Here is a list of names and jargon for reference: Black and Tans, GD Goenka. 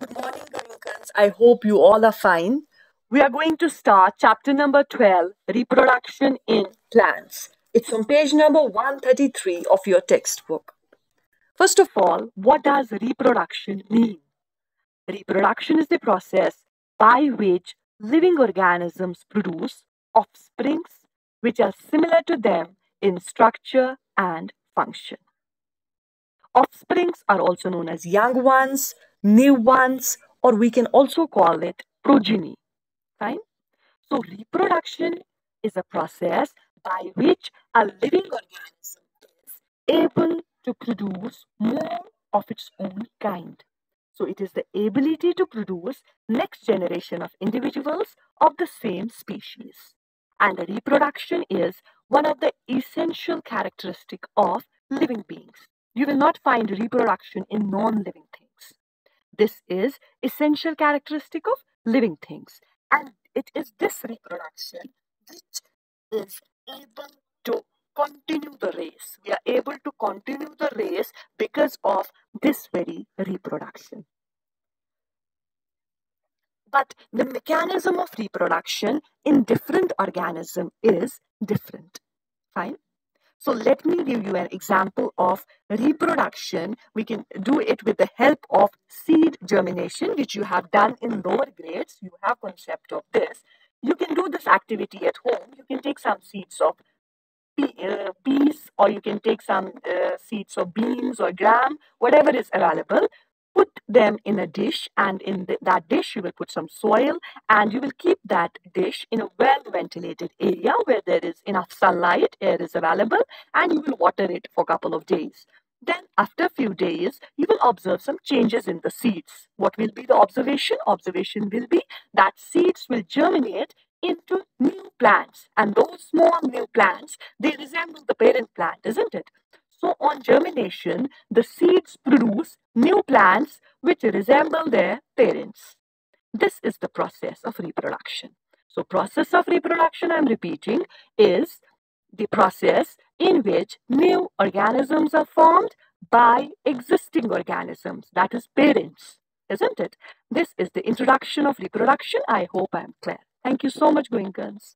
Good morning, Goenkans. I hope you all are fine. We are going to start chapter number 12, Reproduction in Plants. It's on page number 133 of your textbook. First of all, what does reproduction mean? Reproduction is the process by which living organisms produce offsprings which are similar to them in structure and function. Offsprings are also known as young ones, new ones, or we can also call it progeny. Fine? So reproduction is a process by which a living organism is able to produce more of its own kind. So it is the ability to produce next generation of individuals of the same species. And the reproduction is one of the essential characteristics of living beings. You will not find reproduction in non-living things. This is essential characteristic of living things. And it is this reproduction which is able to continue the race. We are able to continue the race because of this very reproduction. But the mechanism of reproduction in different organisms is different. Fine? So let me give you an example of reproduction. We can do it with the help of seed germination, which you have done in lower grades. You have concept of this. You can do this activity at home. You can take some seeds of peas, or you can take some seeds of beans or gram, whatever is available. Put them in a dish, and in that dish you will put some soil, and you will keep that dish in a well-ventilated area where there is enough sunlight, air is available, and you will water it for a couple of days. Then after a few days, you will observe some changes in the seeds. What will be the observation? Observation will be that seeds will germinate into new plants, and those small new plants, they resemble the parent plant, isn't it? So on germination, the seeds produce new plants which resemble their parents. This is the process of reproduction. So process of reproduction, I'm repeating, is the process in which new organisms are formed by existing organisms, that is parents, isn't it? This is the introduction of reproduction. I hope I'm clear. Thank you so much, Goenkans.